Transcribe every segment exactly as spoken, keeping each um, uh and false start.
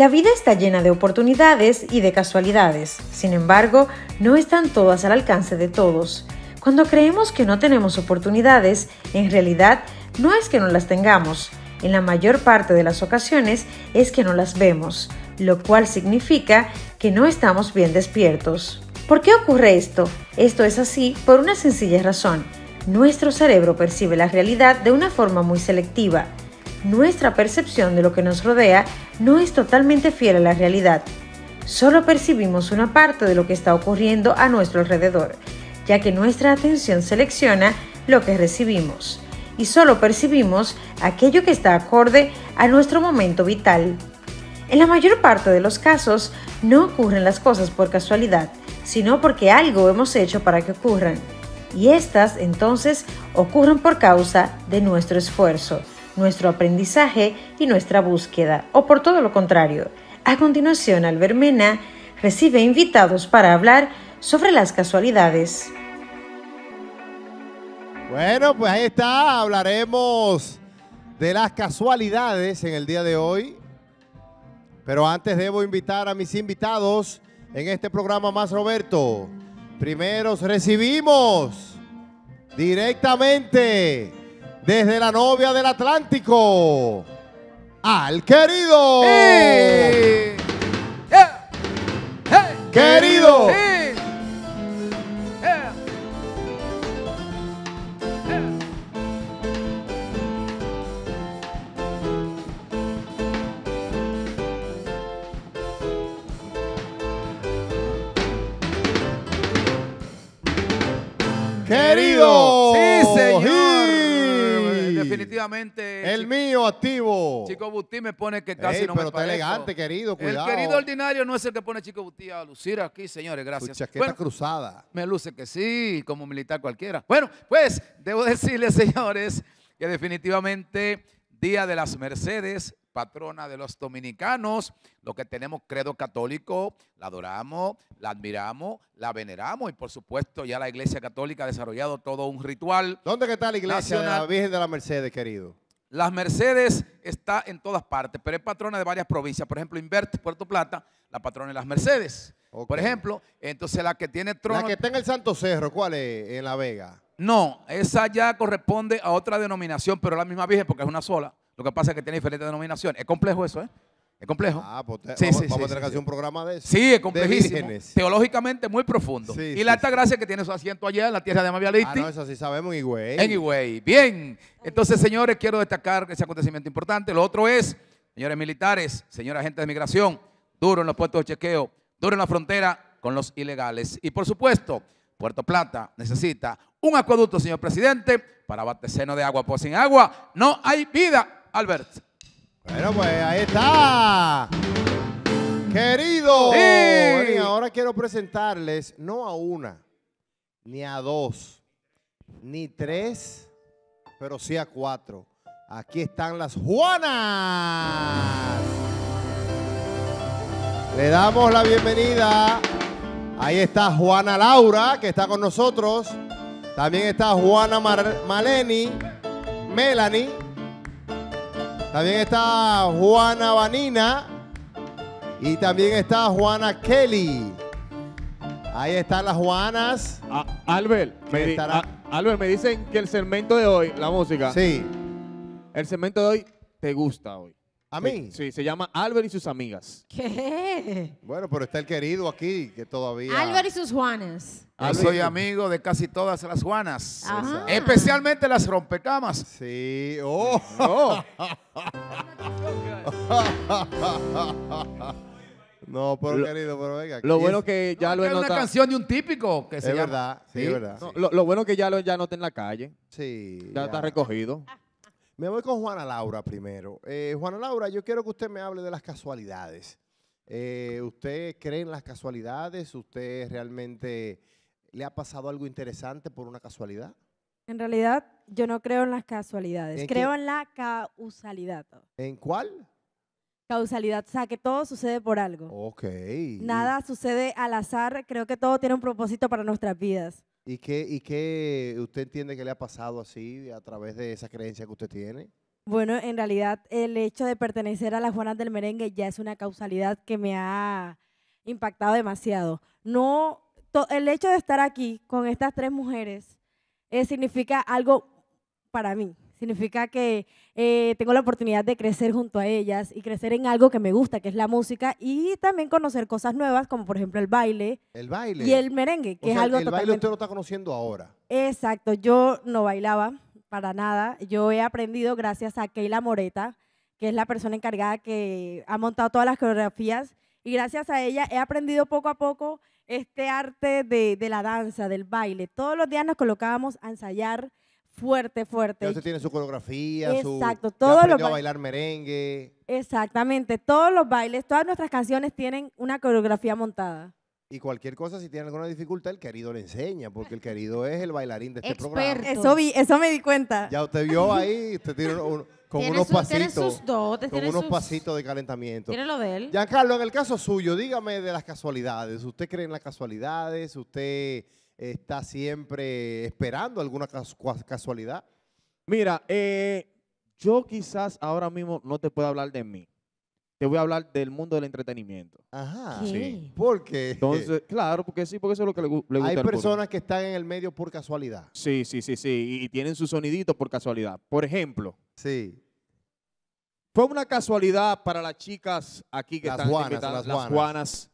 La vida está llena de oportunidades y de casualidades. Sin embargo, no están todas al alcance de todos. Cuando creemos que no tenemos oportunidades, en realidad no es que no las tengamos. En la mayor parte de las ocasiones es que no las vemos, lo cual significa que no estamos bien despiertos. ¿Por qué ocurre esto? Esto es así por una sencilla razón. Nuestro cerebro percibe la realidad de una forma muy selectiva. Nuestra percepción de lo que nos rodea no es totalmente fiel a la realidad. Solo percibimos una parte de lo que está ocurriendo a nuestro alrededor, ya que nuestra atención selecciona lo que recibimos y solo percibimos aquello que está acorde a nuestro momento vital. En la mayor parte de los casos, no ocurren las cosas por casualidad, sino porque algo hemos hecho para que ocurran, y estas entonces ocurren por causa de nuestro esfuerzo, nuestro aprendizaje y nuestra búsqueda, o por todo lo contrario. A continuación, Albert Mena recibe invitados para hablar sobre las casualidades. Bueno, pues ahí está, hablaremos de las casualidades en el día de hoy. Pero antes debo invitar a mis invitados en este programa Más Roberto. Primero recibimos directamente desde la novia del Atlántico, al querido. Hey. Yeah. Hey. Querido. Hey. Yeah. Yeah. Querido. Sí, señor. Definitivamente. El chico, mío activo. Chico Buti me pone que casi Ey, no me parezco. Pero está elegante, querido, cuidado. El querido ordinario no es el que pone Chico Buti a lucir aquí, señores, gracias. Su chaqueta bueno, cruzada. Me luce que sí, como militar cualquiera. Bueno, pues, debo decirles, señores, que definitivamente Día de las Mercedes, patrona de los dominicanos, los que tenemos credo católico, la adoramos, la admiramos, la veneramos y por supuesto ya la Iglesia Católica ha desarrollado todo un ritual. ¿Dónde que está la Iglesia nacional de la Virgen de la Mercedes, querido? Las Mercedes está en todas partes, pero es patrona de varias provincias. Por ejemplo, Inverte, Puerto Plata, la patrona de las Mercedes. Okay. Por ejemplo, entonces la que tiene trono... La que está en el Santo Cerro, ¿cuál es? En La Vega. No, esa ya corresponde a otra denominación, pero la misma Virgen porque es una sola. Lo que pasa es que tiene diferentes denominaciones. Es complejo eso, ¿eh? Es complejo. Ah, pues te, sí, vamos, sí, vamos sí, a tener que sí, hacer sí. un programa de eso. Sí, es complejísimo. Teológicamente muy profundo. Sí, y sí, la Altagracia sí. que tiene su asiento allá en la tierra de Bayahíbe. Ah, no, eso sí sabemos en Higüey. En Higüey. Bien. Entonces, señores, quiero destacar ese acontecimiento importante. Lo otro es, señores militares, señora agentes de migración, duro en los puestos de chequeo, duro en la frontera con los ilegales. Y por supuesto, Puerto Plata necesita un acueducto, señor presidente, para abastecernos de agua. Pues sin agua no hay vida. Albert. Bueno, pues ahí está. Querido. Sí. Bueno, y ahora quiero presentarles no a una, ni a dos, ni tres, pero sí a cuatro. Aquí están las Juanas. Le damos la bienvenida. Ahí está Juana Laura, que está con nosotros. También está Juana Melanie, Melanie. También está Juana Vanina y también está Juana Kelly. Ahí están las Juanas. A, Albert, me di, a, Albert, me dicen que el segmento de hoy, la música. Sí. El segmento de hoy te gusta hoy. ¿A mí? Sí, se llama Albert y sus amigas. ¿Qué? Bueno, pero está el querido aquí que todavía... Albert y sus Juanas. Yo soy amigo de casi todas las Juanas. Ajá. Especialmente las rompecamas. Sí. ¡Oh! No. No, pero lo, querido, pero venga. Lo bueno es que ya no, lo enota... Es una canción de un típico que se llama. Es verdad, sí, es verdad. No, sí. Lo, lo bueno es que ya lo ya nota en la calle. Sí. Ya, ya está recogido. Me voy con Juana Laura primero. Eh, Juana Laura, yo quiero que usted me hable de las casualidades. Eh, ¿Usted cree en las casualidades? ¿Usted realmente le ha pasado algo interesante por una casualidad? En realidad, yo no creo en las casualidades. ¿En creo qué? En la causalidad. ¿En cuál? Causalidad, o sea, que todo sucede por algo. Ok. Nada sucede al azar. Creo que todo tiene un propósito para nuestras vidas. ¿Y qué, ¿Y qué usted entiende que le ha pasado así a través de esa creencia que usted tiene? Bueno, en realidad el hecho de pertenecer a las Juanas del Merengue ya es una causalidad que me ha impactado demasiado. No, to, el hecho de estar aquí con estas tres mujeres eh, significa algo para mí. Significa que eh, tengo la oportunidad de crecer junto a ellas y crecer en algo que me gusta, que es la música, y también conocer cosas nuevas, como por ejemplo el baile. El baile. Y el merengue, que o es sea, algo el totalmente... baile usted lo está conociendo ahora. Exacto, yo no bailaba para nada. Yo he aprendido gracias a Keila Moreta, que es la persona encargada que ha montado todas las coreografías, y gracias a ella he aprendido poco a poco este arte de, de la danza, del baile. Todos los días nos colocábamos a ensayar fuerte, fuerte. Usted tiene su coreografía, exacto, su... Todos los a bailar merengue. Exactamente, todos los bailes, todas nuestras canciones tienen una coreografía montada. Y cualquier cosa, si tiene alguna dificultad, el querido le enseña, porque el querido es el bailarín de este Experto. programa. Eso vi, eso me di cuenta. Ya usted vio ahí, usted tiene un, con unos su, pasitos. Sus dotes, con unos sus... pasitos de calentamiento. Tiene lo de él. Giancarlo, en el caso suyo, dígame de las casualidades. ¿Usted cree en las casualidades? ¿Usted está siempre esperando alguna casualidad? Mira, eh, yo quizás ahora mismo no te puedo hablar de mí. Te voy a hablar del mundo del entretenimiento. Ajá. ¿Qué? Sí. ¿Por qué? Entonces, claro, porque sí, porque eso es lo que le, le gusta. Hay personas que están en el medio por casualidad. Sí, sí, sí, sí. Y, y tienen su sonidito por casualidad. Por ejemplo. Sí. Fue una casualidad para las chicas aquí que las están Juanas, invitadas, las, las Juanas. Juanas,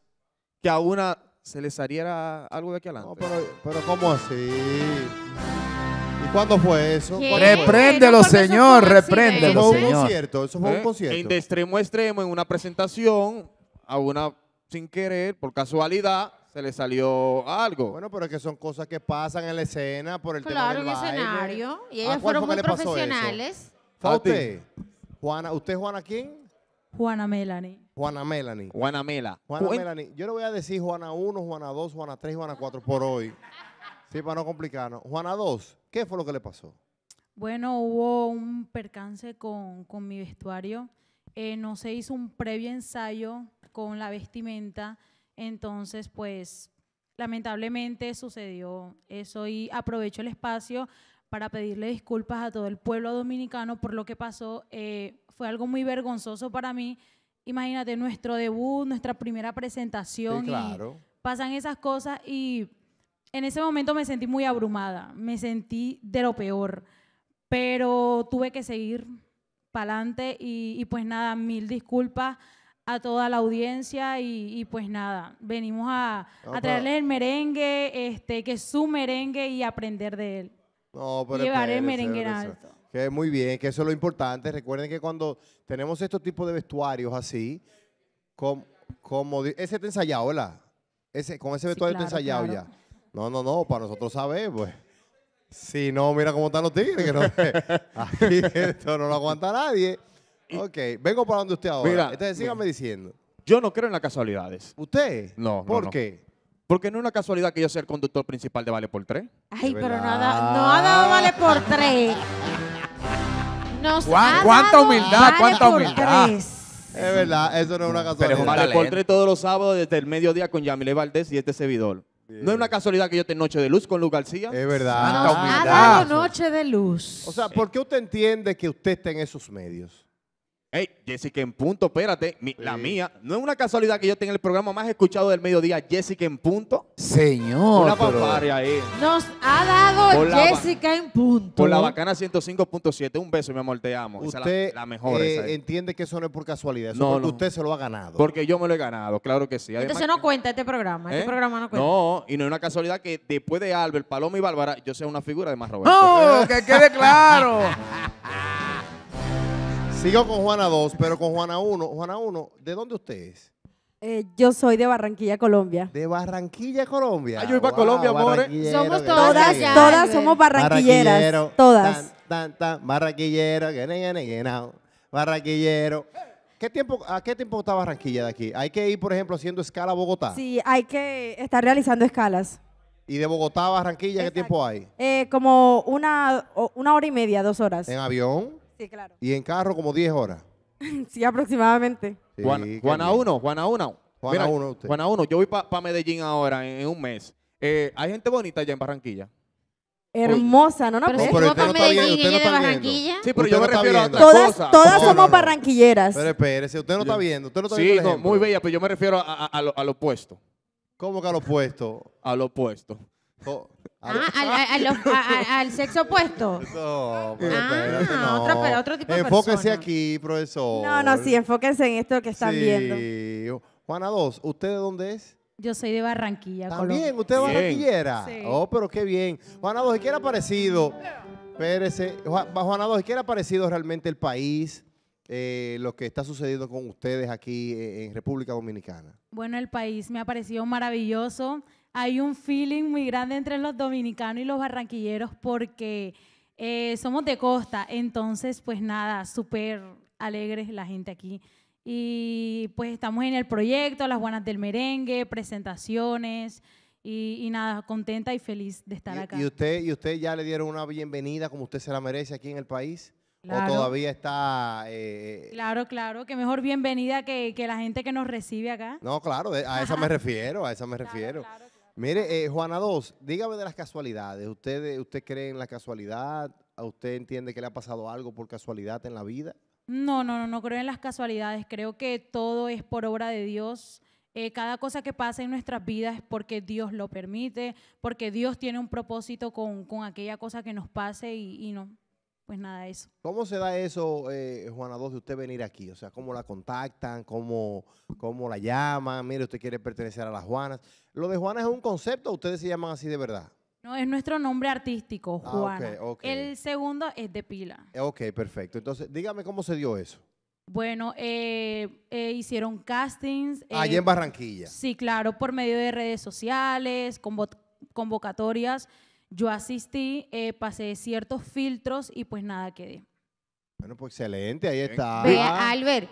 que a una se les saliera algo de aquí adelante. No, pero, pero ¿cómo así? ¿Y cuándo fue eso? ¿Cuándo repréndelo, fue? Señor, eso fue repréndelo, señor. Eso fue un concierto, eso fue ¿Eh? un concierto. De extremo a extremo, en una presentación, a una sin querer, por casualidad, se le salió algo. Bueno, pero es que son cosas que pasan en la escena, por el claro, tema del baile. Claro, en escenario, y ellas fueron muy profesionales. ¿Fue usted? Juana, ¿usted Juana quién? Juana Melanie. Juana Melanie. Juana Mela. Juana Buen... Melanie. Yo le voy a decir Juana uno, Juana dos, Juana tres, Juana cuatro por hoy. Sí, para no complicarnos. Juana dos, ¿qué fue lo que le pasó? Bueno, hubo un percance con, con mi vestuario. Eh, no se hizo un previo ensayo con la vestimenta. Entonces, pues, lamentablemente sucedió eso. Y aprovecho el espacio para pedirle disculpas a todo el pueblo dominicano por lo que pasó. Eh, fue algo muy vergonzoso para mí. Imagínate, nuestro debut, nuestra primera presentación. Sí, claro. Y pasan esas cosas y... En ese momento me sentí muy abrumada, me sentí de lo peor, pero tuve que seguir para adelante y, y pues nada, mil disculpas a toda la audiencia y, y pues nada, venimos a, no, a traerles pero, el merengue, este, que es su merengue y aprender de él. No, pero llevar el merengue en alto. Que muy bien, que eso es lo importante. Recuerden que cuando tenemos estos tipos de vestuarios así, como, como ese te ensayado, ¿verdad? Ese, con ese vestuario sí, claro, te ensayado claro. ya. No, no, no, para nosotros saber, pues. Si no, mira cómo están los tigres. Que no, aquí esto no lo aguanta nadie. Ok, vengo para donde usted ahora. Mira, Entonces, síganme mira. diciendo. Yo no creo en las casualidades. ¿Usted? No. ¿Por no, qué? No. Porque no es una casualidad que yo sea el conductor principal de Vale por Tres. Ay, pero no ha, dado, no ha dado Vale por Tres. Nos ¿Cuán, ha cuánta dado humildad, vale cuánta humildad. Tres. Es verdad, eso no es una casualidad. Pero Vale por Tres todos los sábados desde el mediodía con Yamile Valdés y este servidor. Bien. No es una casualidad que yo esté en Noche de Luz con Luis García. Es verdad. Nos ha dado Noche de Luz. O sea, ¿por qué usted entiende que usted está en esos medios? Ey, Jessica en Punto, espérate, mi, sí. la mía. No es una casualidad que yo esté en el programa más escuchado del mediodía, Jessica en Punto. Señor. Una fanfarria ahí. Nos ha dado Jessica en Punto. Por la Bacana ciento cinco punto siete. Un beso, mi amor, te amo. Usted, esa es la, la mejor. Eh, esa es. Entiende que eso no es por casualidad, eso no, porque no. usted se lo ha ganado. Porque yo me lo he ganado, claro que sí. Además, Entonces no cuenta este programa, ¿Eh? este programa no cuenta. No, y no es una casualidad que después de Albert, Paloma y Bárbara, yo sea una figura de más Roberto. ¡No! ¡Que quede claro! Sigo con Juana dos, pero con Juana uno. Juana uno, ¿de dónde usted es? Eh, yo soy de Barranquilla, Colombia. ¿De Barranquilla, Colombia? Ay, yo iba wow, a Colombia, amores. Somos todas, todas, todas somos barranquilleras. Todas. Tan, tan, tan, barranquillero, barranquillero. ¿Qué tiempo, ¿A qué tiempo está Barranquilla de aquí? ¿Hay que ir, por ejemplo, haciendo escala a Bogotá? Sí, hay que estar realizando escalas. ¿Y de Bogotá a Barranquilla Exacto. qué tiempo hay? Eh, como una, una hora y media, dos horas. ¿En avión? Sí, claro. ¿Y en carro como diez horas? Sí, aproximadamente. Sí, Juana uno, Juana uno. Juana uno, usted. Juana uno, yo voy para pa Medellín ahora en, en un mes. Eh, ¿Hay gente bonita allá en Barranquilla? Hermosa, ¿no? No, pero, pero usted no está viendo, usted no está viendo. Sí, pero yo me refiero a otra cosa. Todas somos barranquilleras. Pero espérese, usted no está viendo, usted no está viendo. Sí, muy bella, pero yo me refiero al opuesto. ¿Cómo que al opuesto? Al opuesto. Ah, al, al, al, al, al sexo opuesto. No, pero ah, espérate, no. Otro, pero otro tipo de enfóquese persona. Aquí, profesor. No, no, sí, enfóquense en esto que están sí. viendo. Juana dos, ¿usted de dónde es? Yo soy de Barranquilla, Colombia. ¿También? ¿Usted es barranquillera? Sí. Oh, pero qué bien. Juana dos, ¿qué era parecido? Espérese. Juana dos, ¿qué era parecido realmente el país? Eh, lo que está sucediendo con ustedes aquí eh, en República Dominicana. Bueno, el país me ha parecido maravilloso. Hay un feeling muy grande entre los dominicanos y los barranquilleros porque eh, somos de costa, entonces pues nada, súper alegres la gente aquí. Y pues estamos en el proyecto, las Juanas del Merengue, presentaciones y, y nada, contenta y feliz de estar ¿Y, acá. ¿Y usted, ¿Y usted ya le dieron una bienvenida como usted se la merece aquí en el país? Claro. ¿O todavía está...? Eh, claro, claro, que mejor bienvenida que, que la gente que nos recibe acá. No, claro, a Ajá. esa me refiero, a esa me claro, refiero. Claro, claro. Mire, eh, Juana dos, dígame de las casualidades. ¿Usted, ¿Usted cree en la casualidad? ¿A usted entiende que le ha pasado algo por casualidad en la vida? No, no, no, no creo en las casualidades. Creo que todo es por obra de Dios. Eh, cada cosa que pasa en nuestras vidas es porque Dios lo permite, porque Dios tiene un propósito con, con aquella cosa que nos pase y, y no... Pues nada, eso. ¿Cómo se da eso, eh, Juana dos, de usted venir aquí? O sea, ¿cómo la contactan? ¿Cómo, cómo la llaman? Mire, usted quiere pertenecer a las Juanas. ¿Lo de Juana es un concepto o ustedes se llaman así de verdad? No, es nuestro nombre artístico, Juana. Ah, okay, okay. El segundo es de pila. Ok, perfecto. Entonces, dígame cómo se dio eso. Bueno, eh, eh, hicieron castings. Eh, Allí en Barranquilla. Sí, claro, por medio de redes sociales, convo- convocatorias. Yo asistí, eh, pasé ciertos filtros y pues nada, quedé. Bueno, pues excelente, ahí está. Vea, Albert.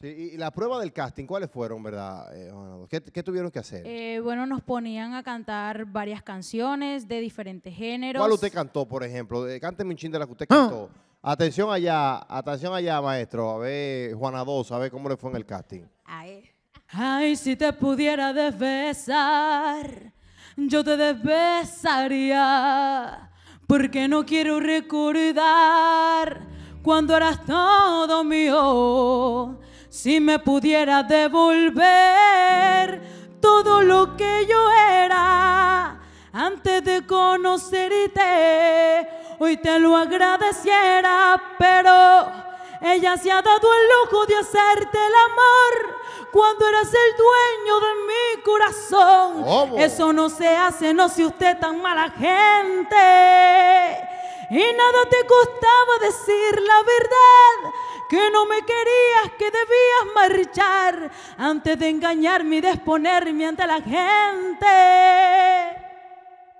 Sí, y la prueba del casting, ¿cuáles fueron, verdad? Eh, ¿qué, ¿Qué tuvieron que hacer? Eh, bueno, nos ponían a cantar varias canciones de diferentes géneros. ¿Cuál usted cantó, por ejemplo? Cánteme un chin de la que usted cantó. Ah. Atención allá, atención allá, maestro. A ver, Juana dos, a ver cómo le fue en el casting. Ay, Ay si te pudiera desbesar. Yo te desbesaría porque no quiero recordar cuando eras todo mío. Si me pudiera devolver todo lo que yo era antes de conocerte, hoy te lo agradeciera, pero... Ella se ha dado el lujo de hacerte el amor cuando eras el dueño de mi corazón. ¿Cómo? Eso no se hace, no sea usted tan mala gente. Y nada te costaba decir la verdad, que no me querías, que debías marchar antes de engañarme y de exponerme ante la gente.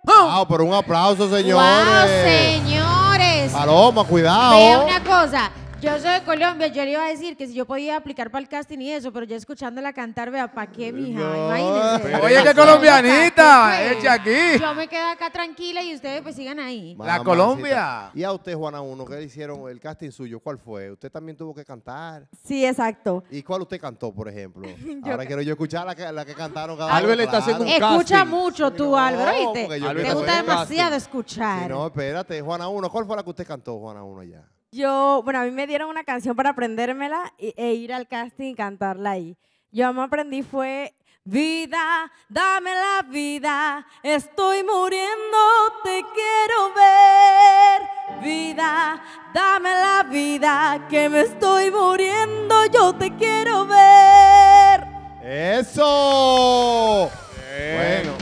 ¡Oh! Wow, por un aplauso, señores. Wow, señores. Paloma, cuidado. Vea una cosa. Yo soy de Colombia, yo le iba a decir que si yo podía aplicar para el casting y eso, pero ya escuchándola cantar, vea, ¿para qué, mija? No. Imagínense. Oye, qué colombianita, echa aquí. Yo me quedo acá tranquila y ustedes pues sigan ahí. La, La Colombia. Y a usted, Juana uno, ¿qué le hicieron el casting suyo? ¿Cuál fue? ¿Usted también tuvo que cantar? Sí, exacto. ¿Y cuál usted cantó, por ejemplo? Ahora quiero yo escuchar la que, la que cantaron cada uno. Álvaro está haciendo un casting. Escucha mucho tú, Álvaro, ¿oíste? Te gusta demasiado escuchar. Sí, no, espérate, Juana uno, ¿cuál fue la que usted cantó, Juana uno, allá? Yo, bueno, a mí me dieron una canción para aprendérmela e, e ir al casting y cantarla ahí. Yo me aprendí fue, vida, dame la vida, estoy muriendo, te quiero ver. Vida, dame la vida, que me estoy muriendo, yo te quiero ver. ¡Eso! Eh. Bueno.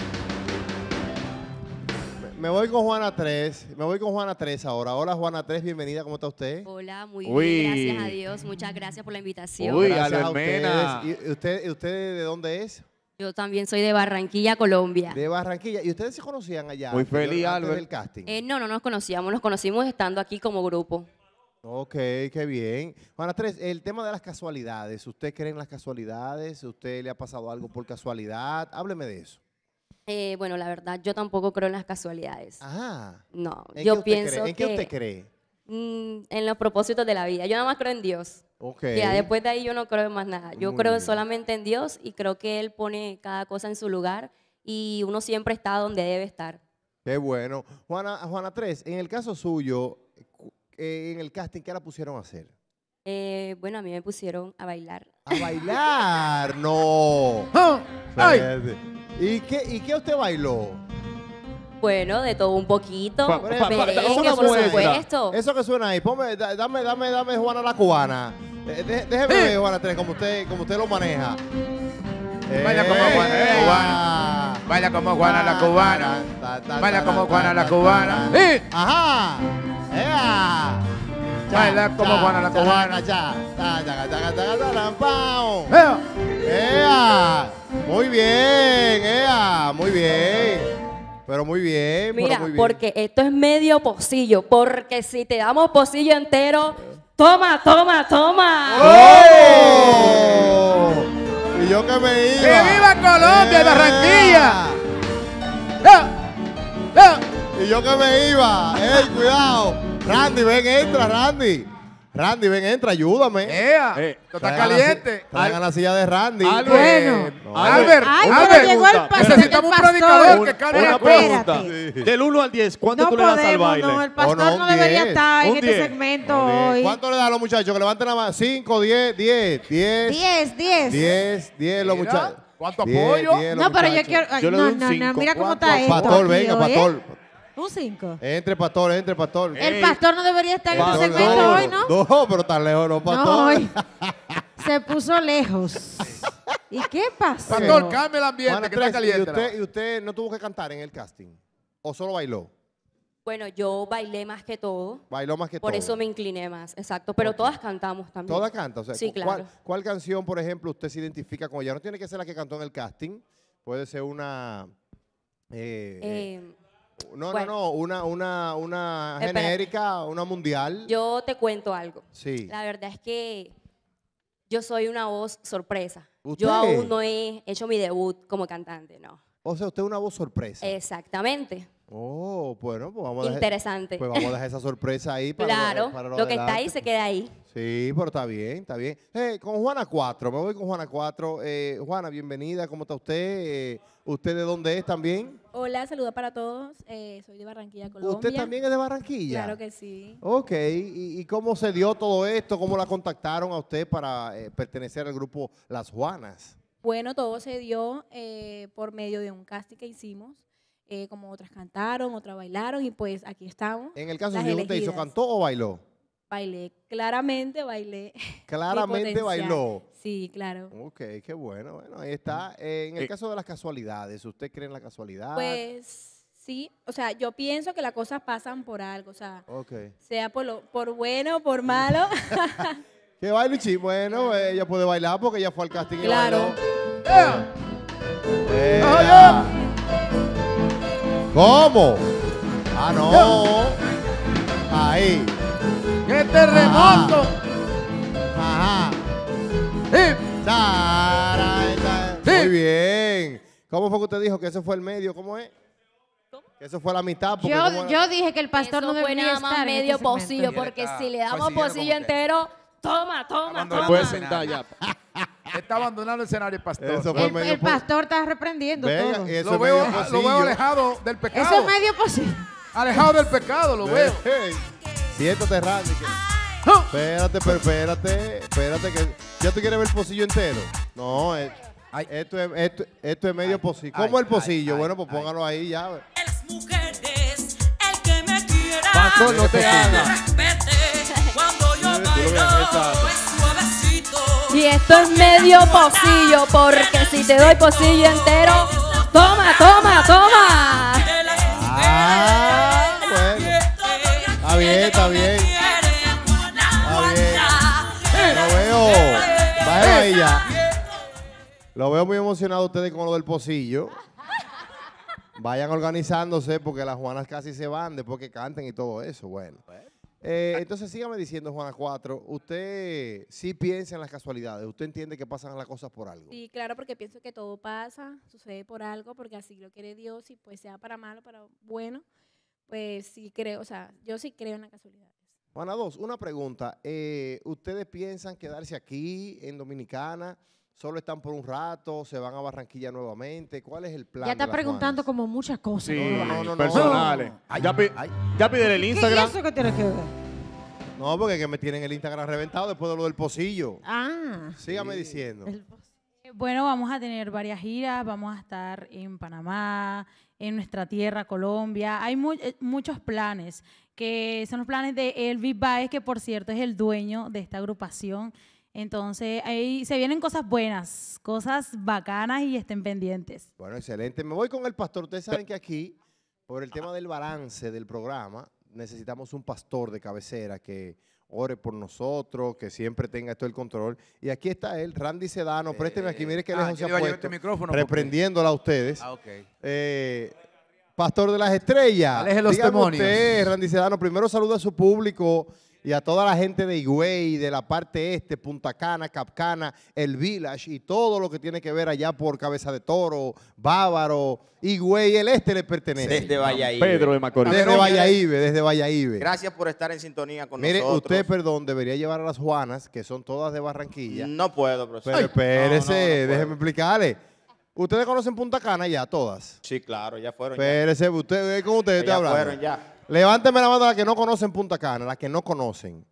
Me voy con Juana tres, me voy con Juana tres ahora. Hola Juana tres, bienvenida, ¿cómo está usted? Hola, muy Uy. bien, gracias a Dios, muchas gracias por la invitación. Uy, gracias a Mena. ¿Y usted, usted de dónde es? Yo también soy de Barranquilla, Colombia. De Barranquilla, ¿y ustedes se conocían allá? Muy feliz, Albert. Del casting. Eh, no, no nos conocíamos, nos conocimos estando aquí como grupo. Ok, qué bien. Juana tres, el tema de las casualidades, ¿usted cree en las casualidades? ¿Usted le ha pasado algo por casualidad? Hábleme de eso. Eh, bueno, la verdad, yo tampoco creo en las casualidades. Ajá. No, yo pienso que... ¿En qué usted cree? Mm, en los propósitos de la vida. Yo nada más creo en Dios. Ok. Ya, después de ahí yo no creo en más nada. Yo Muy creo bien. solamente en Dios y creo que Él pone cada cosa en su lugar y uno siempre está donde debe estar. Qué bueno. Juana, Juana Tres, en el caso suyo, eh, en el casting, ¿qué la pusieron a hacer? Eh, bueno, a mí me pusieron a bailar. ¿A bailar? ¡No! ¡Ay! ¿Y qué, ¿Y qué usted bailó? Bueno, de todo un poquito. Pa, pa, pa, merengue, por suena, supuesto. Eso que suena ahí. Ponme, dame, dame, dame Juana la cubana. Eh, de, déjeme ver, eh. Juana Tres, como usted, como usted lo maneja. Eh, Baila como Juana eh, la cubana. Baila como Juana la cubana. Ta, ta, ta, Baila como Juana la cubana. Eh. ¡Ajá! ¡Ea! Ya, baila como ya, Juana la cubana. Ya, ya, ya, ya, ya, ya, ¡ea! Muy bien, ¡ea! Muy bien. Pero muy bien. Mira, pero muy bien. Porque esto es medio pocillo. Porque si te damos pocillo entero, toma, toma, toma. ¡Oh! Y yo que me iba. ¡Que viva Colombia, ¡ea! Barranquilla! ¡Ea! ¡Ea! Y yo que me iba. ¡Ey, cuidado! Randy, ven, entra, Randy. Randy, ven, entra, ayúdame. ¡Ea! Eh, ¡Tú estás caliente! Traigan la silla de Randy. Albert, bueno. No. Albert, ay, Albert, llegó el pastor, necesitamos el pastor. Un predicador que cargue la pregunta. Sí. Del uno al diez, ¿cuánto no tú podemos, le das al baile? No, el pastor no, no debería estar un en diez. Este segmento hoy. ¿Cuánto le das a los muchachos? Que levanten la mano. cinco, diez, diez, diez. diez, diez. diez, diez, los muchachos. ¿Cuánto apoyo? No, pero yo quiero... Yo no, no, no, mira cómo está esto. Pastor, venga, pastor. Un cinco. Entre, pastor, entre, pastor. El pastor no debería estar en este segmento no, hoy, ¿no? No, pero tan lejos, no, pastor. No, hoy se puso lejos. ¿Y qué pasó? Pastor, cambia el ambiente, Juana que Tres, está caliente. ¿Y usted, ¿Y usted no tuvo que cantar en el casting? ¿O solo bailó? Bueno, yo bailé más que todo. Bailó más que por todo. Por eso me incliné más, exacto. Pero okay. Todas cantamos también. ¿Todas cantan? O sea, sí, claro. ¿cuál, ¿Cuál canción, por ejemplo, usted se identifica con ella? No tiene que ser la que cantó en el casting. Puede ser una... Eh, eh, No, bueno, no, no, una, una, una genérica, una mundial. Yo te cuento algo. Sí. La verdad es que yo soy una voz sorpresa. ¿Usted? Yo aún no he hecho mi debut como cantante, no. O sea, usted es una voz sorpresa. Exactamente. Oh, bueno, pues vamos a dejar. Interesante. Pues vamos a dejar esa sorpresa ahí. Para claro, lo, para lo, lo que está ahí se queda ahí. Sí, pero está bien, está bien. Eh, con Juana Cuatro, me voy con Juana Cuatro. Eh, Juana, bienvenida, ¿cómo está usted? Eh, ¿Usted de dónde es también? Hola, saludos para todos. Eh, soy de Barranquilla, Colombia. ¿Usted también es de Barranquilla? Claro que sí. Ok, ¿y, y cómo se dio todo esto? ¿Cómo la contactaron a usted para eh, pertenecer al grupo Las Juanas? Bueno, todo se dio eh, por medio de un casting que hicimos. Eh, como otras cantaron, otras bailaron y pues aquí estamos. En el caso de usted, ¿hizo cantó o bailó? Bailé, claramente bailé. Claramente bailó. Sí, claro. Ok, qué bueno. Bueno, ahí está. Eh, en el eh. caso de las casualidades, ¿usted cree en la casualidad? Pues sí, o sea, yo pienso que las cosas pasan por algo, o sea, okay. sea por, lo, por bueno o por malo. Que baile, sí, bueno, ella puede bailar porque ella fue al casting claro. y bailó. Yeah. Yeah. Yeah. Oh, yeah. ¿Cómo? Ah, no. Ahí. ¡Qué terremoto! Ajá. Ajá. Sí. Muy bien. ¿Cómo fue que usted dijo que ese fue el medio? ¿Cómo es? Que eso fue la mitad. Yo, yo dije que el pastor eso no debería fue nada más estar medio este pocillo, porque está, si le damos pocillo entero, toma, toma, toma. Puedes sentar ya. Está abandonando el escenario el pastor. El, el pastor está reprendiendo Venga, todo. Eso lo, veo, lo veo alejado del pecado. Eso es medio posible. Alejado del pecado, lo veo. Siéntate, Randy. Que... ¡Oh! Espérate, pero espérate, espérate. Que... ¿Ya tú quieres ver el pocillo entero? No, es... Ay. Esto, es, esto, esto es medio ay, pocillo. Ay, ¿Cómo el pocillo? Ay, bueno, pues ay. Póngalo ahí ya. Las mujeres, el que me quiera, pastor, no te hagas. Cuando yo bailo. Y esto es medio pocillo, porque si te doy pocillo entero, toma, toma, toma. Ah, bueno. Está bien, está bien. Está bien. Lo veo. Vaya ella. Lo veo muy emocionado ustedes con lo del pocillo. Vayan organizándose porque las Juanas casi se van después que canten y todo eso. Bueno. Eh, entonces sígame diciendo, Juana Cuatro, usted sí piensa en las casualidades, usted entiende que pasan las cosas por algo. Sí, claro, porque pienso que todo pasa, sucede por algo, porque así lo quiere Dios y pues sea para malo, para bueno, pues sí creo, o sea, yo sí creo en las casualidades. Juana Dos, una pregunta, eh, ¿ustedes piensan quedarse aquí en Dominicana? ¿Solo están por un rato? ¿Se van a Barranquilla nuevamente? ¿Cuál es el plan? Ya está preguntando Juanas? Como muchas cosas. Sí, no, no, no, personales. No. Ay, ya, pi ya pide el Instagram. ¿Qué es eso que tienes que ver? No, porque que me tienen el Instagram reventado después de lo del pocillo. Ah. Sígame sí. diciendo. El... Bueno, vamos a tener varias giras. Vamos a estar en Panamá, en nuestra tierra, Colombia. Hay mu muchos planes, que son los planes de Elvis Baez, que por cierto es el dueño de esta agrupación. Entonces, ahí se vienen cosas buenas, cosas bacanas y estén pendientes. Bueno, excelente. Me voy con el pastor. Ustedes saben que aquí, por el tema del balance del programa, necesitamos un pastor de cabecera que ore por nosotros, que siempre tenga todo el control. Y aquí está él, Randy Cedano. Eh, Présteme aquí, mire que ah, lejos se ha puesto, este reprendiéndola a ustedes. Ah, ok. Eh, pastor de las estrellas. Aleje los demonios. Usted, Randy Cedano, primero saluda a su público y a toda la gente de Higüey, de la parte este, Punta Cana, Capcana, El Village y todo lo que tiene que ver allá por Cabeza de Toro, Bávaro, Higüey, el este le pertenece. Desde Bayahíbe. Pedro de Macorís. Desde Bayahíbe, desde Bayahíbe. Gracias por estar en sintonía con Mire, nosotros. Mire, usted, perdón, debería llevar a las Juanas, que son todas de Barranquilla. No puedo, profesor. Pero espérese, no, no, no déjeme explicarle. ¿Ustedes conocen Punta Cana ya, todas? Sí, claro, ya fueron. Espérese, usted, ¿con ustedes te hablan? Ya fueron, ya. Levánteme la mano a las que no conocen Punta Cana, las que no conocen.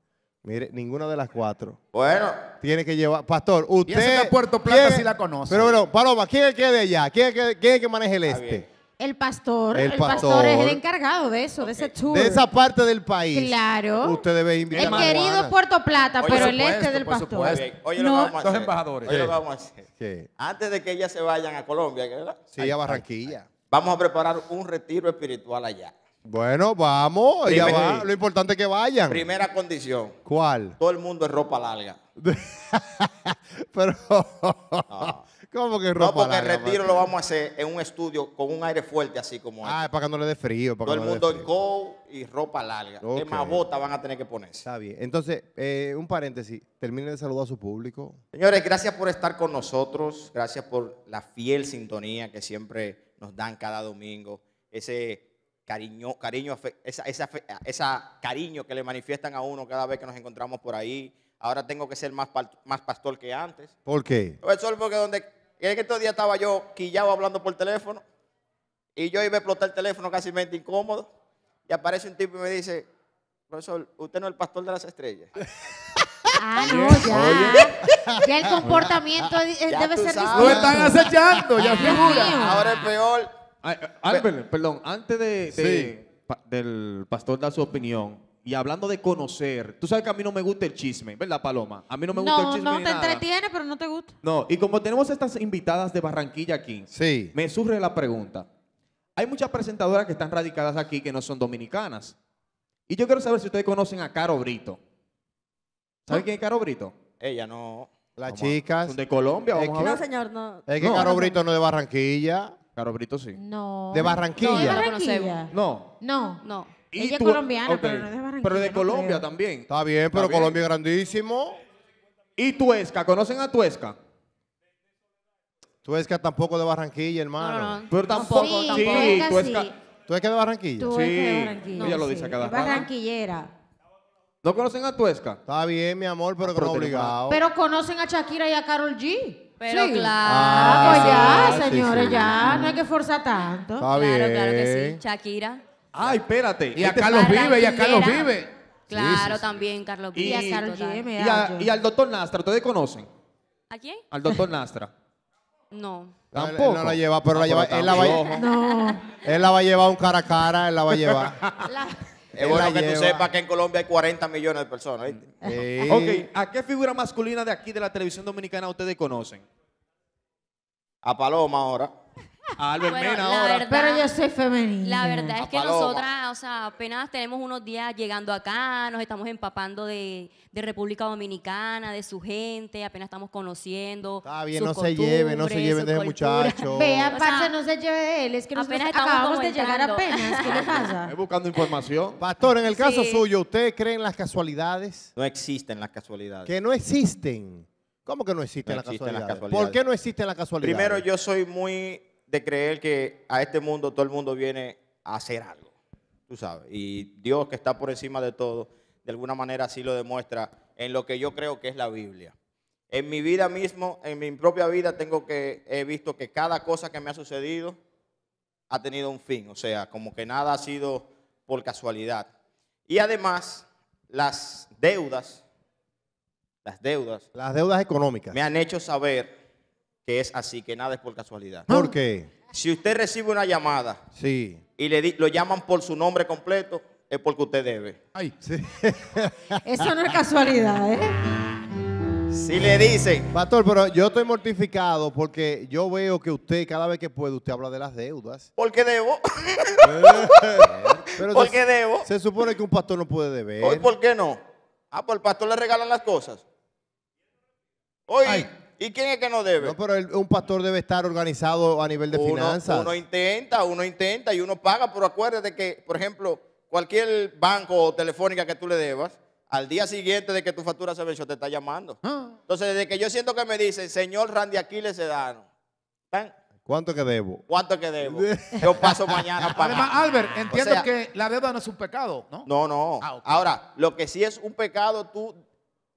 Mire, ninguna de las cuatro. Bueno. Tiene que llevar. Pastor, usted. Piensa que Puerto Plata sí la conoce. Pero bueno, Paloma, ¿quién es el que es de allá? ¿Quién es el que, es el que maneja el este? Bien. El pastor. El, el pastor. pastor es el encargado de eso, okay. de ese tour. De esa parte del país. Claro. Usted debe invitar el a El querido Puerto Plata, Oye, pero el este puesto, del pastor. Oye, Oye, no. lo vamos a hacer. Los embajadores. Oye, ¿Qué? lo vamos a hacer. ¿Qué? Antes de que ellas se vayan a Colombia, ¿verdad? Sí, ay, a Barranquilla. Ay, ay. Vamos a preparar un retiro espiritual allá. Bueno, vamos, Primer, ya va. Lo importante es que vayan. Primera condición. ¿Cuál? Todo el mundo es ropa larga. Pero, no. ¿cómo que ropa larga? No, porque larga, el retiro man? lo vamos a hacer en un estudio con un aire fuerte así como Ah, este. es para que no le dé frío. Para Todo que no el mundo en coat y ropa larga. Okay. ¿Qué más botas van a tener que ponerse? Está bien. Entonces, eh, un paréntesis. Termine de saludar a su público. Señores, gracias por estar con nosotros. Gracias por la fiel sintonía que siempre nos dan cada domingo. Ese... Cariño, cariño, esa, esa, esa cariño que le manifiestan a uno cada vez que nos encontramos por ahí. Ahora tengo que ser más, más pastor que antes. ¿Por qué? Eso porque donde, en estos días estaba yo quillado hablando por teléfono y yo iba a explotar el teléfono casi mente incómodo y aparece un tipo y me dice, profesor, usted no es el pastor de las estrellas. Ah, no, ya. Oye. Ya el comportamiento ya debe ser distinto. Lo están acechando, ya figura. Ahora es peor. Ay, Albert, perdón, antes de, sí. de pa, del pastor dar su opinión y hablando de conocer, tú sabes que a mí no me gusta el chisme, ¿verdad, Paloma? A mí no me gusta no, el chisme. No, no te entretiene, pero no te gusta. No, y como tenemos estas invitadas de Barranquilla aquí, sí. me surge la pregunta. Hay muchas presentadoras que están radicadas aquí que no son dominicanas. Y yo quiero saber si ustedes conocen a Caro Brito. ¿Saben ¿Ah? quién es Caro Brito? Ella no. Las chicas. ¿Son de Colombia? Vamos que, a ver. No, señor, no. Es que no, Caro no, Brito no es de Barranquilla. Caro Brito sí. No. ¿De Barranquilla? No, de Barranquilla. No. No, no. Ella es colombiana, okay. pero no es de Barranquilla. Pero de no Colombia creo. también. Está bien, pero Está bien. Colombia es grandísimo. ¿Y Tuesca? ¿Conocen a Tuesca? Tuesca tampoco de Barranquilla, hermano. No, no. Pero tampoco. Sí, tampoco. sí Tuesca, Tuesca, sí. ¿Tuesca de Barranquilla? Tuesca sí. de Barranquilla. No, Ella sí. lo dice a cada rato. Barranquillera. ¿No conocen a Tuesca? Está bien, mi amor, pero, pero no obligado. Pero conocen a Shakira y a Karol G. Pero sí. claro, ah, pues ya, sí, señores, sí, ya, sí. no hay que forzar tanto. Está claro, bien. claro que sí. Shakira. Ay, espérate. Y a este Carlos Vive, y a Carlos Vive. Claro, sí, sí, también, sí. Carlos Vive. Y, y a Carlos Vive. Y, a, y al doctor Nastra, ¿ustedes conocen? ¿A quién? Al doctor Nastra. No. Tampoco. Él no la lleva, pero no, la lleva. Pero él la va a No. Él la va a llevar un cara a cara, él la va a llevar. La... Es bueno que lleva. tú sepas que en Colombia hay cuarenta millones de personas. ¿Viste? Sí. Ok, ¿a qué figura masculina de aquí de la televisión dominicana ustedes conocen? A Paloma ahora. A Albert Mena bueno, ahora. Verdad, pero yo soy femenina. La verdad es que nosotras, o sea, apenas tenemos unos días llegando acá, nos estamos empapando de, de República Dominicana, de su gente, apenas estamos conociendo. Está bien, no se lleven, no se lleven de ese muchacho. Vea, parce, no se lleve él, es que nosotros acabamos de llegar apenas. ¿Qué le pasa? Estoy buscando información. Pastor, en el caso sí. suyo, ¿usted cree en las casualidades? No existen las casualidades. Que no existen. ¿Cómo que no existen no las existe casualidades? La casualidad. ¿Por qué no existen las casualidades? Primero, yo soy muy de creer que a este mundo todo el mundo viene a hacer algo, tú sabes. Y Dios, que está por encima de todo, de alguna manera así lo demuestra en lo que yo creo que es la Biblia. En mi vida mismo, en mi propia vida, tengo que, he visto que cada cosa que me ha sucedido ha tenido un fin. O sea, como que nada ha sido por casualidad. Y además, las deudas, las deudas. Las deudas económicas. Me han hecho saber que es así, que nada es por casualidad. ¿Por qué? Si usted recibe una llamada sí. y le di, lo llaman por su nombre completo, es porque usted debe. Ay, sí. Eso no es casualidad, ¿eh? Si le dicen. Pastor, pero yo estoy mortificado porque yo veo que usted, cada vez que puede, usted habla de las deudas. ¿Por qué debo? Pero ¿por qué debo? Se supone que un pastor no puede deber. ¿Por qué no? Ah, pues el pastor le regalan las cosas. Oye, ¿y quién es que no debe? No, pero el, un pastor debe estar organizado a nivel de uno, finanzas. Uno intenta, uno intenta y uno paga, pero acuérdate que, por ejemplo, cualquier banco o telefónica que tú le debas, al día siguiente de que tu factura se venció, te está llamando. Ah. Entonces, desde que yo siento que me dicen, señor Randy Aquiles Cedano, ¿tan? ¿cuánto que debo? ¿Cuánto que debo? Yo paso mañana para... Además, Albert, entiendo o sea, que la deuda no es un pecado, ¿no? No, no. Ah, okay. Ahora, lo que sí es un pecado, tú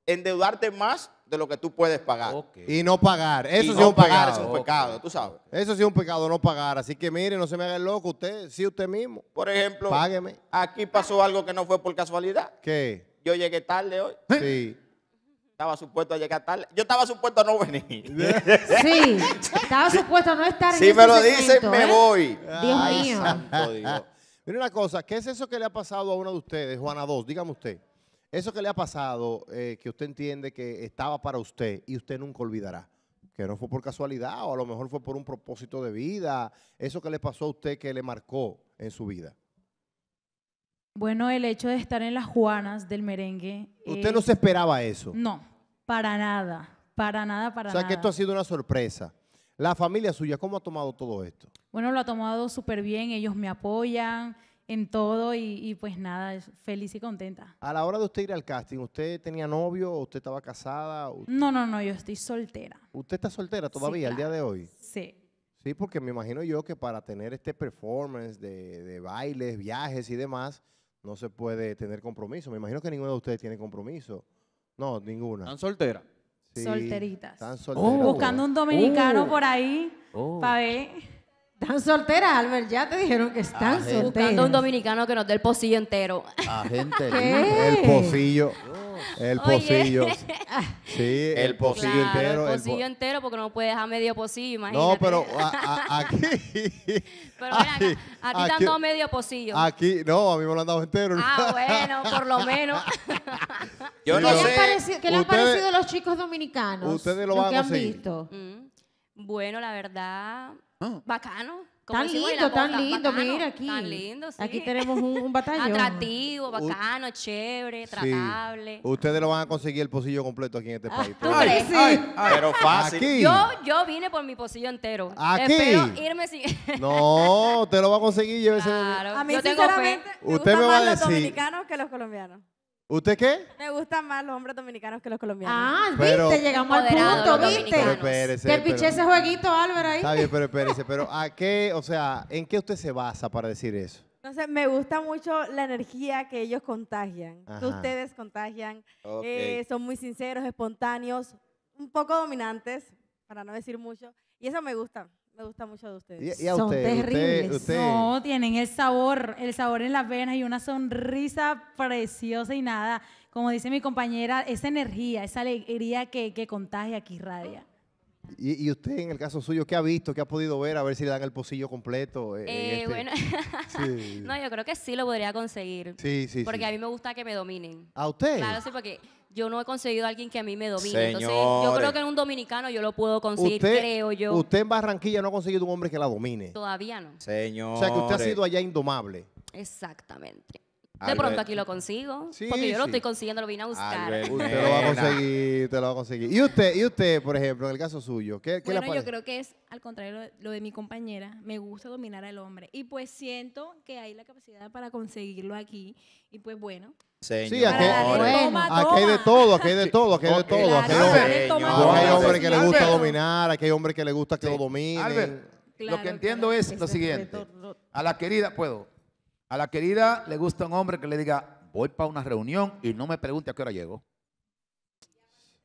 endeudarte más de lo que tú puedes pagar. Okay. Y no pagar. Eso y sí no es un pagar pecado. Es un okay. pecado, tú sabes. Eso sí es un pecado, no pagar. Así que mire, no se me haga el loco usted, sí usted mismo. Por ejemplo, págueme. Aquí pasó algo que no fue por casualidad. ¿Qué? Yo llegué tarde hoy. Sí. Estaba supuesto a llegar tarde. Yo estaba supuesto a no venir. Sí. Estaba supuesto a no estar en si me lo dicen, me ¿eh? voy. Dios Ay, mío. Santo Dios. Mira una cosa. ¿Qué es eso que le ha pasado a uno de ustedes, Juana dos? Dígame usted. Eso que le ha pasado, eh, que usted entiende que estaba para usted y usted nunca olvidará. Que no fue por casualidad o a lo mejor fue por un propósito de vida. Eso que le pasó a usted que le marcó en su vida. Bueno, el hecho de estar en las Juanas del merengue. ¿Usted eh, no se esperaba eso? No, para nada, para nada, para nada. O sea, nada. Que esto ha sido una sorpresa. La familia suya, ¿cómo ha tomado todo esto? Bueno, lo ha tomado súper bien, ellos me apoyan en todo y, y pues nada, feliz y contenta. A la hora de usted ir al casting, ¿usted tenía novio o usted estaba casada? Usted... No, no, no, yo estoy soltera. ¿Usted está soltera todavía sí, claro. al día de hoy? Sí. Sí, porque me imagino yo que para tener este performance de, de bailes, viajes y demás... No se puede tener compromiso. Me imagino que ninguno de ustedes tiene compromiso. No, ninguna. ¿Están solteras? Sí, solteritas. Están solteras. Oh, buscando un dominicano oh. por ahí oh. para ver. Están solteras, Albert. Ya te dijeron que están solteras. Buscando un dominicano que nos dé el pocillo entero. Ah, gente. ¿Qué? El pocillo. El pocillo. Oye. Sí, el pocillo claro, entero. El pocillo el po entero porque no puede dejar medio pocillo, imagínate. No, pero a, a, aquí. Pero aquí, mira, a, a ti te han dado medio pocillo. Aquí, no, a mí me lo han dado entero. Ah, bueno, por lo menos. Yo no ¿Qué, sé? Le han parecido, ¿qué le han parecido a los chicos dominicanos? Ustedes lo, lo van que a han visto. Mm. Bueno, la verdad, ah. bacano. Como tan lindo, costa, tan lindo, bacano, mira aquí. Tan lindo, sí. Aquí tenemos un, un batallón. Atractivo, bacano, U chévere, tratable. Sí. Ustedes lo van a conseguir el pocillo completo aquí en este ah, país. ¿Tú ay, crees? Ay, ay, pero fácil. Aquí. Yo, yo vine por mi pocillo entero. Aquí. Espero irme sin... No, usted lo va a conseguir. Yo claro. ese... A mí, yo tengo fe. Me usted me va a decir... los dominicanos que los colombianos. ¿Usted qué? Me gustan más los hombres dominicanos que los colombianos. Ah, pero, viste, llegamos al punto, viste. Pero espérese, que piché ese jueguito, Álvaro, ahí. Está bien, pero espérese, pero ¿a qué, o sea, en qué usted se basa para decir eso? No sé, me gusta mucho la energía que ellos contagian, ajá. que ustedes contagian. Okay. Eh, son muy sinceros, espontáneos, un poco dominantes, para no decir mucho, y eso me gusta. Me gusta mucho de ustedes. ¿Y a usted? Son terribles. Usted, usted. No, tienen el sabor, el sabor en las venas y una sonrisa preciosa y nada. Como dice mi compañera, esa energía, esa alegría que, que contagia, que irradia. ¿Y, y usted, en el caso suyo, qué ha visto, qué ha podido ver? A ver si le dan el pocillo completo. Eh, eh, este. Bueno, sí. No, yo creo que sí lo podría conseguir. Sí, sí, Porque sí. a mí me gusta que me dominen. ¿A usted? Claro, sí, porque... yo no he conseguido a alguien que a mí me domine. Señores. Entonces, yo creo que en un dominicano yo lo puedo conseguir, usted, creo yo. Usted en Barranquilla no ha conseguido un hombre que la domine. Todavía no. Señor. O sea, que usted ha sido allá indomable. Exactamente. Albert. De pronto aquí lo consigo. Sí, porque yo sí. lo estoy consiguiendo, lo vine a buscar. Albert, usted lo va a conseguir, usted lo va a conseguir. ¿Y usted, y usted por ejemplo, en el caso suyo? ¿Qué, qué bueno, le parece? Yo creo que es, al contrario de lo de mi compañera, me gusta dominar al hombre. Y pues siento que hay la capacidad para conseguirlo aquí. Y pues bueno. Señor. Sí, aquí, bueno, toma, toma. Aquí hay de todo, aquí hay de todo, aquí hay de todo. Claro, aquí hay hombres hombre que le gusta dominar, aquí hay hombres que le gusta que sí. lo dominen. Albert, claro, lo que entiendo claro, es, es lo siguiente. Retorno. A la querida, puedo. A la querida le gusta un hombre que le diga, voy para una reunión y no me pregunte a qué hora llego.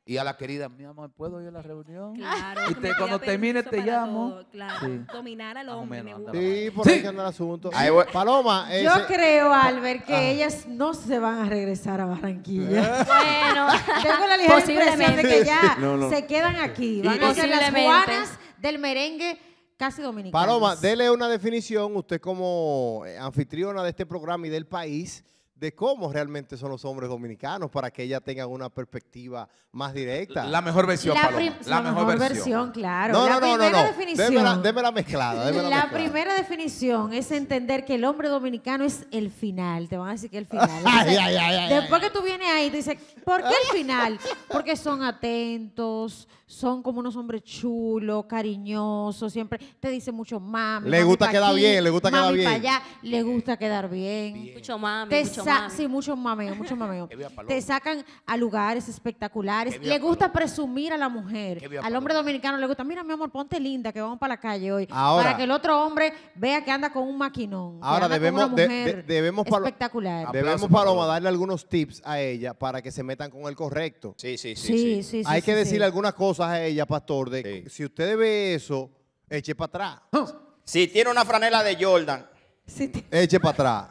Y a la querida, mi amor, ¿puedo ir a la reunión? Claro. Y te, cuando termine te llamo. Todo, claro. Sí. Dominar al hombre. Menos, sí, por ahí sí. anda el asunto. Paloma. Ese. Yo creo, Albert, que ah. ellas no se van a regresar a Barranquilla. Bueno. Tengo la ligera impresión de que ya no, no. se quedan aquí. Van a ser las cubanas del merengue casi dominicanas. Paloma, dele una definición, usted como anfitriona de este programa y del país, de cómo realmente son los hombres dominicanos para que ella tenga una perspectiva más directa. La mejor versión, la Paloma. La mejor, mejor versión. versión, claro. No, la no, no, no. Definición, deme, la, deme la mezclada. Deme la la mezclada. Primera definición es entender que el hombre dominicano es el final. Te van a decir que el final. Ay, ay, ay, ay, después ay, que tú vienes ahí, te dices, ¿por qué el final? Porque son atentos, son como unos hombres chulos, cariñosos, siempre te dicen mucho mami. Le mami gusta quedar aquí, bien, le gusta mami quedar bien. Para allá, le gusta quedar bien. bien. Mucho mami, te mucho Mami. Sí, mucho mameo, mucho mameo. Te sacan a lugares espectaculares. Le gusta presumir a la mujer. Al hombre dominicano le gusta, mira mi amor, ponte linda que vamos para la calle hoy. Ahora, para que el otro hombre vea que anda con un maquinón. Ahora debemos, de, de, debemos espectacular. Aplausos, debemos Paloma darle algunos tips a ella para que se metan con el correcto. Sí, sí, sí. sí, sí. sí, sí Hay sí, que sí, decirle sí. algunas cosas a ella, pastor. De, sí. Si usted ve eso, eche para atrás. Si tiene una franela de Jordan, si te... eche para atrás.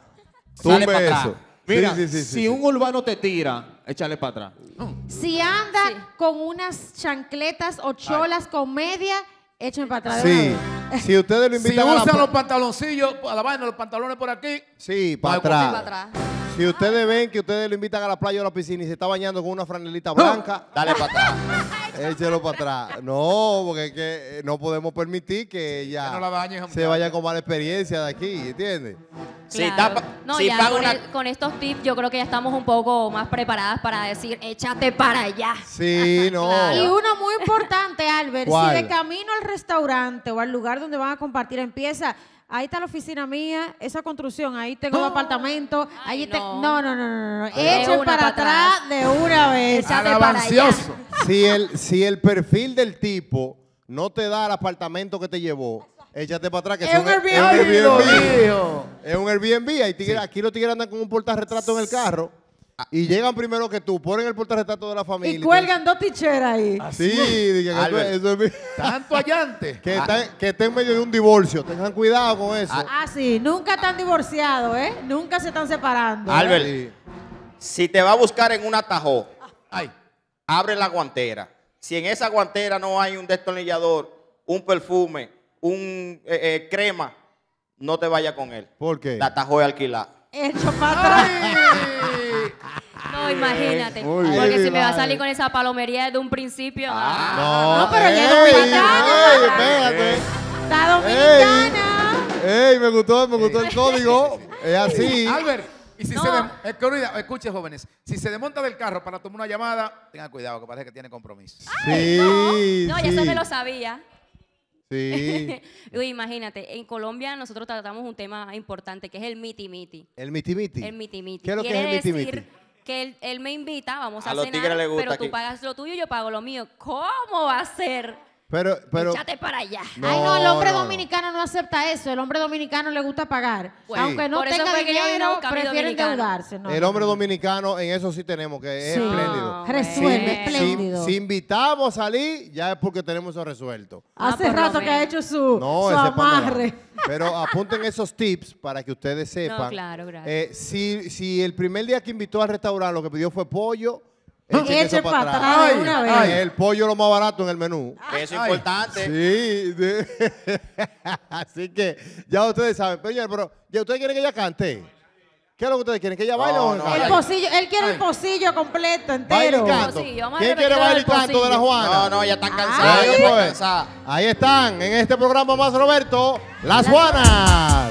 Sale para atrás. Mira, sí, sí, sí, si sí. un urbano te tira, échale para atrás. Si anda sí. con unas chancletas o cholas Ay. con media, échale para atrás. Sí. Si ustedes lo invitan si a la usan los pantaloncillos, a la vaina, los pantalones por aquí. Sí, para atrás. Pa atrás. Si ustedes ven que ustedes lo invitan a la playa o a la piscina y se está bañando con una franelita blanca, dale para atrás. Échelo para atrás. No, porque es que no podemos permitir que ella que no la bañe, se vaya con mala experiencia de aquí, ¿entiendes? Claro. Si tapa, no, si ya, paga con, una... el, con estos tips yo creo que ya estamos un poco más preparadas para decir, échate para allá. Sí, no. Claro. Y uno muy importante, Albert, ¿cuál? Si de camino al restaurante o al lugar donde van a compartir empieza... Ahí está la oficina mía, esa construcción, ahí tengo un apartamento, ahí te... No, no, no, no, no. Echen para atrás de una vez. Alabancioso. Si el, si el perfil del tipo no te da el apartamento que te llevó, échate para atrás, que es un Airbnb. Es un Airbnb. Aquí los tigres andan con un portarretrato en el carro. Y llegan primero que tú, ponen el portarretrato de la familia. Y cuelgan y te... dos ticheras ahí. Así sí, es. Que Albert, eso es mi... Tanto allante. Que estén en medio de un divorcio. Tengan cuidado con eso. Ah, sí. Nunca están divorciados, ¿eh? Nunca se están separando. Albert, ¿eh? Si te va a buscar en un atajo, ay, abre la guantera. Si en esa guantera no hay un destornillador, un perfume, un eh, eh, crema, no te vayas con él. ¿Por qué? La atajo es alquilada. Hecho para atrás. No, imagínate, bien, porque si me va a salir con esa palomería desde un principio. Ah, no, no, pero ya es dominicana. Ey, espérate. Está dominicana. Ey, me gustó, me gustó el código. Es así. Albert, y si no. se de, escuche, jóvenes, si se desmonta del carro para tomar una llamada, tengan cuidado, que parece que tiene compromiso. Ay, sí, no, no sí. ya eso me lo sabía. Sí. Uy, imagínate, en Colombia nosotros tratamos un tema importante que es el miti-miti. ¿El miti-miti? El miti-miti. ¿Qué es lo que es el miti-miti? Que él, él me invita, vamos a, a cenar, pero tú aquí. pagas lo tuyo y yo pago lo mío. ¿Cómo va a ser? Pero, pero... Échate para allá. No, Ay, no, el hombre no. dominicano no acepta eso. El hombre dominicano le gusta pagar. Pues, aunque no tenga dinero, prefiere endeudarse. No, el hombre no. dominicano, en eso sí tenemos, que es sí. espléndido. Resuelve, sí. espléndido. Si, si invitamos a salir, ya es porque tenemos eso resuelto. Hace ah, rato que ha hecho su, no, su amarre. Pero apunten esos tips para que ustedes sepan. No, claro, gracias. Eh, si, si el primer día que invitó al restaurante lo que pidió fue pollo, eche para atrás. Ay, una vez. Ay, el pollo lo más barato en el menú. Eso es importante. Sí. De, así que ya ustedes saben. Pero, pero ¿ya ustedes quieren que ella cante? ¿Qué es lo que ustedes quieren? ¿Que ella baile no, o no? El pocillo, él quiere Ay. el pocillo completo, entero. Pocillo, ¿quién quiere bailar el canto de la Juana? No, no, ya están cansadas. Ahí están, en este programa más Roberto, las Juanas.